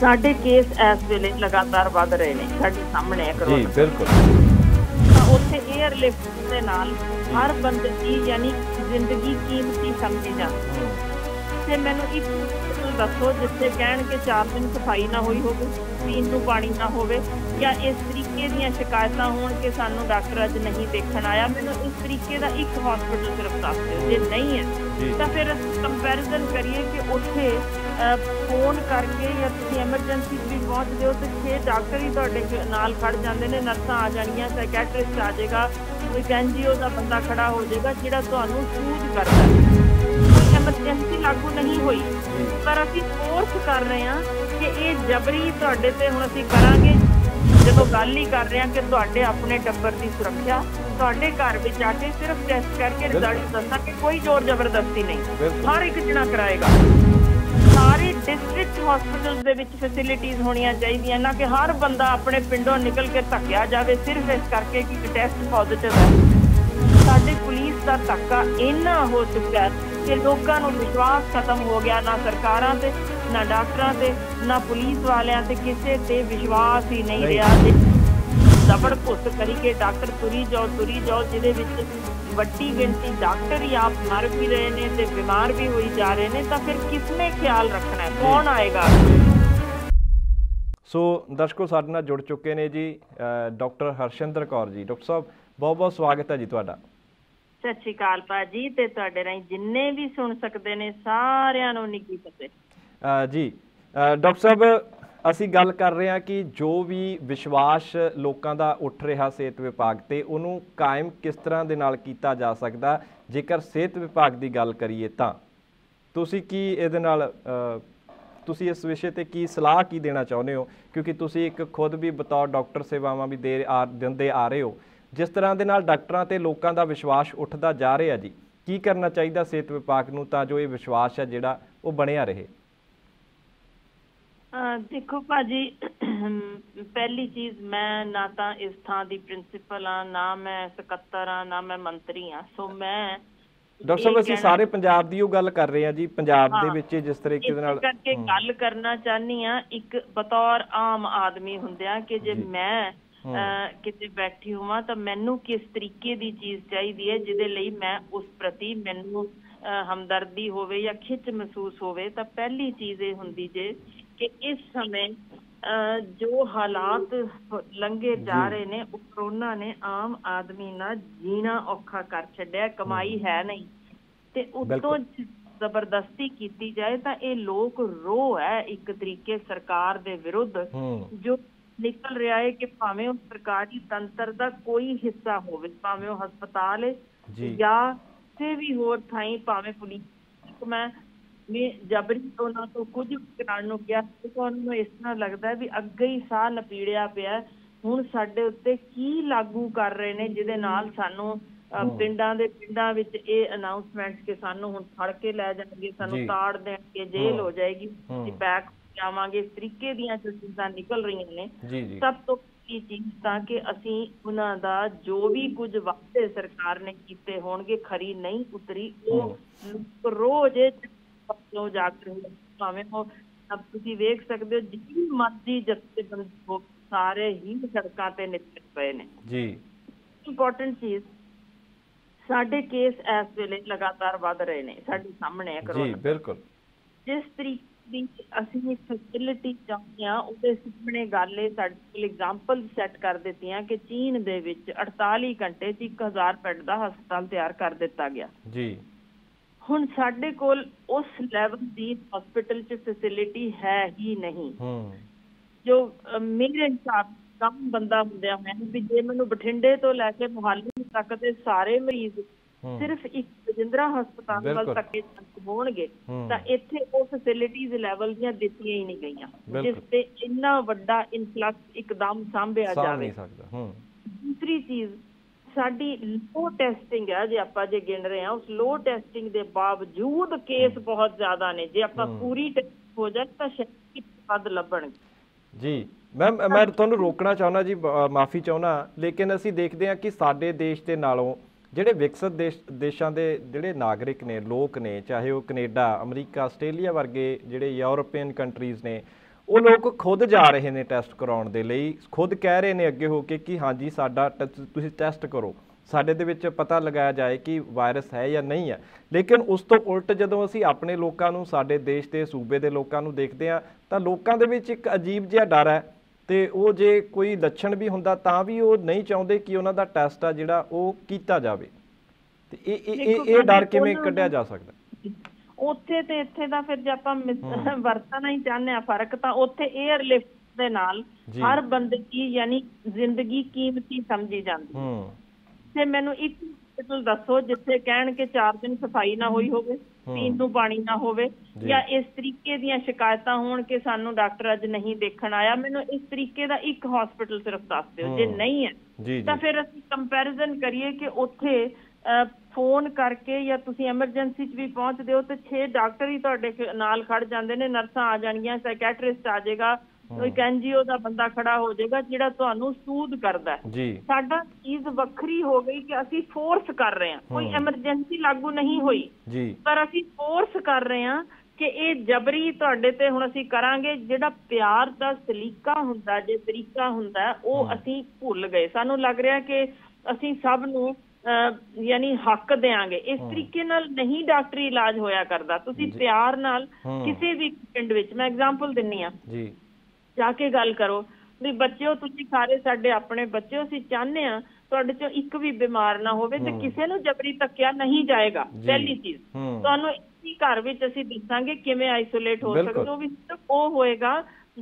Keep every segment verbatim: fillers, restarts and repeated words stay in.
साढ़े केस इस वे लगातार वध रहे हैं साढ़े सामने जी बिल्कुल उत्थे एयरलिफ्ट के नाल हर बंदे की यानी जिंदगी कीमती समझी जाती है। तो मैंने एक दसो जिथे कह के चार दिन सफाई ना हुई होगी पीन को पानी ना हो या इस तरीके दियां शिकायतां हो कि सानू डॉक्टर अज नहीं देखण आया। मैंने इस तरीके का एक हॉस्पिटल सिर्फ दस दो जो नहीं है तो फिर कंपैरिजन करिए कि उत्थे फोन करके या एमरजेंसी भी पहुँचते हो तो छे डॉक्टर ही तुहाडे नाल खड़ जाते हैं, नर्सां आ जानियां, साइकैट्रिस्ट आ जाएगा, कोई एन जी ओ का बंदा खड़ा हो जाएगा जिहड़ा तुहानू सूझ करदा है। एमरजेंसी लागू नहीं हुई पर असी फोर्स कर रहे हैं कि ये जबरी तुहाडे ते हुण असी करांगे जो गल ही कर रहे हैं कि तुहाडे अपने टब्बर की सुरक्षा तुहाडे घर में जाके सिर्फ टेस्ट करके रिजल्ट दसा कि कोई जोर जबरदस्ती नहीं हर एक जना कराएगा। सारे डिस्ट्रिक्ट हॉस्पिटल के विच फैसिलिटीज होनी चाहिए ना कि हर बंदा अपने पिंडों निकल के धक्या जाए सिर्फ इस करके कि टेस्ट पॉजिटिव है। साडे पुलिस का धक्का इन्ना हो चुका है कि लोगों को विश्वास खत्म हो गया, ना सरकारां ते ना डॉक्टरां ते ना पुलिस वालियां ते किसी ते विश्वास ही नहीं रहा। दबड़ घुस करके डॉक्टर तुरी जाओ तुरी जाओ जिहदे विच वड्डी गिणती डॉक्टर ही आप मर भी रहे हैं ते बीमार भी होई जा रहे हैं। तो फिर किसने ख्याल रखना है, कौन आएगा? सो दर्शकों साडे नाल जुड़ चुके ने जी डॉक्टर हर्शिंदर कौर जी। डॉक्टर साहब बहुत बहुत स्वागत है जी तुहाडा। सत श्री अकाल भाजी ते तुहाडे राही जिन्ने भी सुन सकदे ने सारियां नूं निकी फतेह जी। डॉक्टर साहब असीं गल कर रहे हैं कि जो भी विश्वास लोगों का उठ रहा सेहत विभाग ते उहनूं कायम किस तरह दे नाल कीता जा सकदा। जेकर सेहत विभाग की गल करिए तां तुसीं की इहदे नाल तुसीं इस विषय ते की सलाह की देना चाहुंदे हो, क्योंकि तुसीं एक खुद भी बतौर डॉक्टर सेवावां भी दे आ दिंदे आ रहे हो। जिस तरह के डॉक्टरों ते लोगों का विश्वास उठता जा रहा जी, की करना चाहिए सेहत विभाग नूं तां जो ये विश्वास है जिहड़ा वो बनिया रहे? आ, देखो भाजी पहली चीज़ मैं ना तो इस थां दी प्रिंसीपल हाँ, ना मैं सकत्तर हाँ, ना मैं मंत्री हाँ। सो मैं डॉक्टर साहब असीं सारे पंजाब दी गल कर रहे हैं जी, पंजाब दे विच जिस तरीके नाल करके गल करना चाहनी हाँ। एक बतौर आम आदमी हुंदिया कि जे मैं किते बैठी हुआ तो मैनू किस तरीके की चीज चाहिए है जिदे लई मैं उस प्रति मैनू हमदर्दी होवे या खिच महसूस होवे। तो पहली चीज ये हुंदी जे कि इस समय जो हालात लंघे जा रहे ने कोरोना ने आम आदमी ना जीना औखा कर छड्डिया, कमाई है नहीं ते उत्तों जबरदस्ती कीती जाए तो ये लोग रो है एक तरीके सरकार दे विरुद्ध जो निकल रहा है कि भावें उस सरकारी तंत्र का कोई हिस्सा होवे, भावें वो हस्पताल है या किसी भी होर थाई भावें पुलिस। मैं मैं जबरी तो ना तो कुछ कराने नूं गया तो उन्होंने इस तरह लगता है भी अगे ही साह लपीड़िया पिया हुण साडे उत्ते की लागू कर रहे हैं जिहदे नाल सानूं पिंडां दे पिंडां विच ये अनाउंसमेंट कि सानूं हुण फड़ के लै जाणगे, सानूं ताड़ देणगे, जेल हो जाएगी, बैक जावांगे, इस तरीके दीयां चीज़ां निकल रही ने। सब तो पहली चीज़ तां कि असीं उन्हां दा जो भी कुछ वादे सरकार ने कीते होणगे खरी नहीं उतरी वो रोज जो जागरूक भावें हो सब तुसीं वेख सकदे हो जितनी मर्जी जथेबंदी हो सारे ही सड़कां ते निकल पए ने जी। इंपोर्टेंट चीज़ साडे केस इस वेले लगातार वध रहे ने साडे सामने जी बिल्कुल जिस तरीके ਅਸੀਂ ਫੈਸਿਲਿਟੀ ਚਾਹੁੰਦੇ ਆ ਉਹਦੇ ਸਾਹਮਣੇ ਗੱਲ ਇਹ ਸਾਡੇ ਕੋਲ ਐਗਜ਼ਾਮਪਲ ਸੈੱਟ ਕਰ ਦਿੱਤੀਆਂ ਕਿ ਚੀਨ ਦੇ ਵਿੱਚ अड़तालीस ਘੰਟੇ ਚ एक हज़ार ਬੈੱਡ ਦਾ ਹਸਪਤਾਲ ਤਿਆਰ ਕਰ ਦਿੱਤਾ ਗਿਆ ਜੀ। ਹੁਣ ਸਾਡੇ ਕੋਲ ਉਸ ਲੈਵਲ ਦੀ ਹਸਪੀਟਲ ਚ ਫੈਸਿਲਿਟੀ ਹੈ ਹੀ ਨਹੀਂ। ਜੋ ਮੇਰੇ ਹਿਸਾਬ ਕੰਮ ਬੰਦਾ ਹੁੰਦਿਆ ਮੈਂ ਵੀ ਜੇ ਮੈਨੂੰ ਬਠਿੰਡੇ ਤੋਂ ਲੈ ਕੇ ਮੁਹਾਲੀ ਤੱਕ ਦੇ ਸਾਰੇ ਮਰੀਜ਼ सिर्फ एक रजिंद्रा हस्पताल वाल तक होणगे तां इत्थे ओह फैसिलिटीज लैवल दीयां दित्तियां ही नहीं गईयां जिस ते इन्ना वड्डा इनफ्लक्स एकदम सामभिया जावे। दूसरी चीज़ साडी लो टेस्टिंग है जे आपां जे गिण रहे हां उस लो टेस्टिंग दे बावजूद केस बहुत ज्यादा ने। जे आपां पूरी टेस्ट हो जाए तां शायद पद लभणगे जी। मैम मैं तुहानूं रोकना चाहुंदा जी, माफ़ी चाहुंदा, लेकिन असीं देखदे हां कि साडे देश दे नालों ਜਿਹੜੇ ਵਿਕਸਿਤ ਦੇਸ਼ ਦੇਸ਼ਾਂ ਦੇ ਜਿਹੜੇ ਨਾਗਰਿਕ ਨੇ, ਲੋਕ ਨੇ, ਚਾਹੇ ਉਹ ਕੈਨੇਡਾ, ਅਮਰੀਕਾ, ਆਸਟ੍ਰੇਲੀਆ ਵਰਗੇ ਜਿਹੜੇ ਯੂਰਪੀਅਨ ਕੰਟਰੀਜ਼ ਨੇ, वो लोग खुद जा रहे हैं टैसट कराने के लिए, खुद कह रहे हैं अगे होके कि हाँ जी साडा तुसीं टैसट करो, साडे दे विच पता लगाया जाए कि वायरस है या नहीं है। लेकिन उस तो उल्ट जदों असीं अपने लोकां नूं, साडे देश के सूबे के लोकां नूं देखते हैं तो लोकां दे विच एक अजीब जिहा डर है, तो वो जे कोई लक्षण भी हुंदा तां भी वो नहीं चाहुंदे कि उन्हां दा टैस्ट आ जिहड़ा वो कीता जावे। ते इह डर किवें कढिया जा सकदा? ਉੱਥੇ ਤੇ ਇੱਥੇ ਦਾ ਫਿਰ ਜੇ ਆਪਾਂ ਵਰਤਣਾ ਹੀ ਚਾਹੁੰਦੇ ਆ ਫਰਕ, ਤਾਂ ਉੱਥੇ 에ਅਰਲਿਫਟ ਦੇ ਨਾਲ ਹਰ ਬੰਦਗੀ ਯਾਨੀ ਜ਼ਿੰਦਗੀ ਕੀਮਤੀ ਸਮਝੀ ਜਾਂਦੀ ਹੈ। ਤੇ ਮੈਨੂੰ ਇੱਕ ਹਸਪੀਟਲ ਦੱਸੋ ਜਿੱਥੇ ਕਹਿਣ ਕਿ ਚਾਰ ਦਿਨ ਸਫਾਈ ਨਾ ਹੋਈ ਹੋਵੇ, ਪੀਣ ਨੂੰ ਪਾਣੀ ਨਾ ਹੋਵੇ, ਜਾਂ ਇਸ ਤਰੀਕੇ ਦੀਆਂ ਸ਼ਿਕਾਇਤਾਂ ਹੋਣ ਕਿ ਸਾਨੂੰ ਡਾਕਟਰ ਅੱਜ ਨਹੀਂ ਦੇਖਣ ਆਇਆ। ਮੈਨੂੰ ਇਸ ਤਰੀਕੇ ਦਾ ਇੱਕ ਹਸਪੀਟਲ ਸਿਰਫ ਦੱਸ ਦਿਓ, ਜੇ ਨਹੀਂ ਹੈ ਤਾਂ ਫਿਰ ਅਸੀਂ ਕੰਪੈਰੀਜ਼ਨ ਕਰੀਏ ਕਿ ਉੱਥੇ फोन करके या तुसी एमरजेंसी च भी पहुंचदे हो तो छे डॉक्टर ही तुहाडे नाल खड़ जांदे ने, नर्सां आ जाणगीआं, साइकैट्रिस्ट आ जाएगा, कोई एनजीओ दा बंदा खड़ा हो जाएगा जिहड़ा तुहानूं सूद करदा है। साडा चीज वखरी हो गई कि असी फोर्स कर रहे हैं, कोई एमरजेंसी लागू नहीं हुई पर असी फोर्स कर रहे हैं कि ये जबरी तुहाडे ते हुण असी करांगे। जिहड़ा प्यार दा सलीका हुंदा जे तरीका हुंदा ओ असी भुल गए। सानूं लग रिहा कि असी सब नूं यानी हक देंगे, इस तरीके नाल नहीं डॉक्टरी इलाज होया करदा। तुसी प्यार नाल किसी भी पिंड विच, मैं एग्जांपल दिन्नी आ, जाके गल करो भी बच्चेओ तुसी सारे साडे अपने बच्चे हो, असीं चाहने आ तुहाडे चों इक भी बीमार ना होवे ते किसी नूं जबरी तक्किया नहीं जाएगा। पहली चीज तुहानूं इसी घर विच असीं दस्सांगे किवें आइसोलेट हो सकदे हो, भी ओ होएगा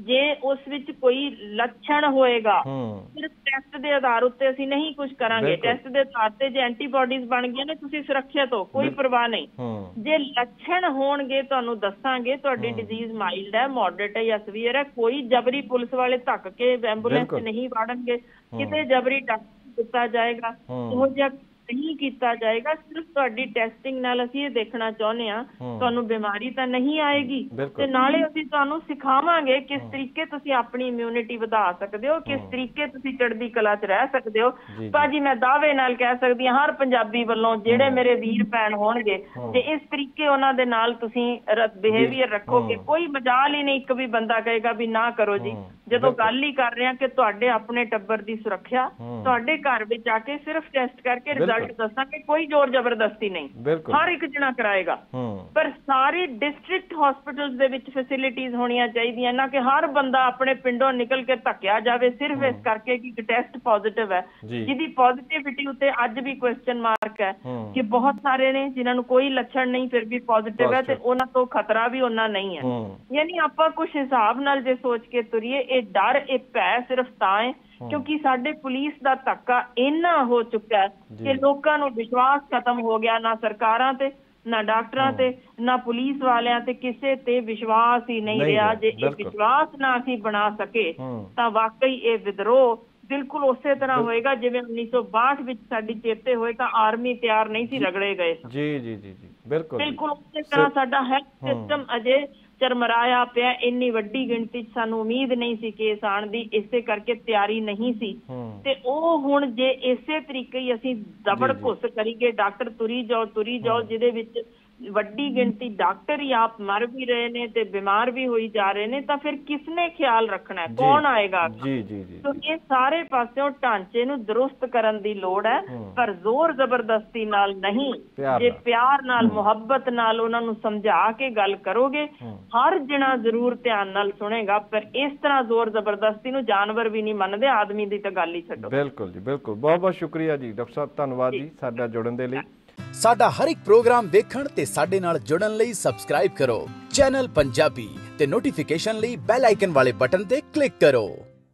जे उस विच कोई लक्षण होएगा। सिर्फ टेस्ट के आधार उत्ते असीं नहीं कुछ करांगे, टेस्ट के आधार ते जे एंटीबॉडीज बन गए ने तुसीं सुरक्षित हो, कोई परवाह नहीं। जे लक्षण होणगे तुहानूं दस्सांगे तुहाडी डिजीज माइल्ड है, मॉडरेट है या सीवियर है। कोई जबरी पुलिस वाले धक्क के एंबूलेंस नहीं वाड़नगे, किते जबरी डॉक्टर दिता जाएगा, ओह जिहा नहीं किया जाएगा। सिर्फ तुहाडी टेस्टिंग नाल असीं देखना चाहुंदे आ तुहानूं बीमारी तां नहीं आएगी, ते नाले असीं तुहानूं सिखावांगे किस तरीके तुसीं अपनी इम्यूनिटी वधा सकदे हो, किस तरीके तुसीं चढ़दी कला च रह सकदे हो। भाजी मैं दावे नाल कह सकदी हां, हर पंजाबी वल्लों जिहड़े मेरे वीर भैन होणगे ते इस तरीके उहनां दे नाल तुसीं बिहेवियर रखोगे, कोई मजाल ही नहीं एक भी बंदा कहेगा भी ना करो जी। जदों गल ही कर रहे हां कि तुहाडे अपने टब्बर दी सुरक्षा, तुहाडे घर विच आके सिर्फ टेस्ट करके रिजल्ट दस्सांगे, कोई जोर जबरदस्ती नहीं, हर एक जना कराएगा। पर सारे डिस्ट्रिक्ट हॉस्पिटल्स दे विच फैसिलिटीज होणियां चाहीदियां ना कि हर बंदा अपने पिंडों निकल के धक्किया जावे सिर्फ इस करके कि टेस्ट पॉजिटिव है, जिहदी पॉजिटिविटी उत्ते अज भी क्वेश्चन मार्क है कि बहुत सारे ने जिन्हां नूं कोई लक्षण नहीं फिर भी पॉजिटिव है, ते उहनां तों खतरा भी उहनां नहीं है। यानी आपां कुछ हिसाब नाल जे सोच के तुरिए, ਇਹ ਡਰ ਇਹ ਭੈ ਸਿਰਫ ਤਾਂ ਹੈ ਕਿਉਂਕਿ ਸਾਡੇ ਪੁਲਿਸ ਦਾ ਧੱਕਾ ਇੰਨਾ ਹੋ ਚੁੱਕਾ ਕਿ ਲੋਕਾਂ ਨੂੰ ਵਿਸ਼ਵਾਸ ਖਤਮ ਹੋ ਗਿਆ, ਨਾ ਸਰਕਾਰਾਂ ਤੇ, ਨਾ ਡਾਕਟਰਾਂ ਤੇ, ਨਾ ਪੁਲਿਸ ਵਾਲਿਆਂ ਤੇ, ਕਿਸੇ ਤੇ ਵਿਸ਼ਵਾਸ ਹੀ ਨਹੀਂ ਰਿਹਾ। ਜੇ ਇਹ ਵਿਸ਼ਵਾਸ ਨਾ ਅਸੀਂ ਬਣਾ ਸਕੇ ਤਾਂ ਵਾਕਈ ਇਹ ਵਿਦਰੋਹ ਬਿਲਕੁਲ ਉਸੇ ਤਰ੍ਹਾਂ ਹੋਏਗਾ ਜਿਵੇਂ उन्नीस सौ बासठ ਵਿੱਚ ਸਾਡੀ ਚੇਤੇ ਹੋਏ ਤਾਂ ਆਰਮੀ ਤਿਆਰ ਨਹੀਂ ਸੀ ਰਗੜੇ ਗਏ। ਜੀ ਜੀ ਜੀ ਜੀ ਬਿਲਕੁਲ ਬਿਲਕੁਲ ਉਸੇ ਤਰ੍ਹਾਂ ਸਾਡਾ ਹੈਲਥ ਸਿਸਟਮ ਅਜੇ चरमराया पिया, इन्नी वड्डी गिणती सानू उम्मीद नहीं सी केस आण दी, इसे करके तैयारी नहीं सी। ते ओ हुण जे इसे तरीके ही असीं दबड़ घुस करीए, डॉक्टर तुरी जाओ तुरी जाओ, जिहदे विच वड्डी गिणती डॉक्टर ही आप मर भी रहे ने ते बीमार भी होई जा रहे ने, तां फिर किसने ख्याल रखना है, कौन आएगा? जी जी जी तो ये सारे पासों ढांचे नूं दुरुस्त करन दी लोड़ है, पर जोर जबरदस्ती नाल नहीं। जे प्यार नाल, मुहब्बत नाल उहनां नूं समझा के गल करोगे, हर जना जरूर ध्यान नाल सुनेगा। पर इस तरह जोर जबरदस्ती नूं जानवर भी नहीं मनदे, आदमी दी तां गल ही छड्डो। बिल्कुल जी बिल्कुल, बहुत बहुत शुक्रिया जी डॉक्टर साहब, धन्नवाद जी साडा जुड़न दे लई। साडा हर एक प्रोग्राम देखण ते साडे नाल जुड़न लई सब्सक्राइब करो चैनल पंजाबी ते नोटिफिकेशन लई बेल आइकन वाले बटन ते क्लिक करो।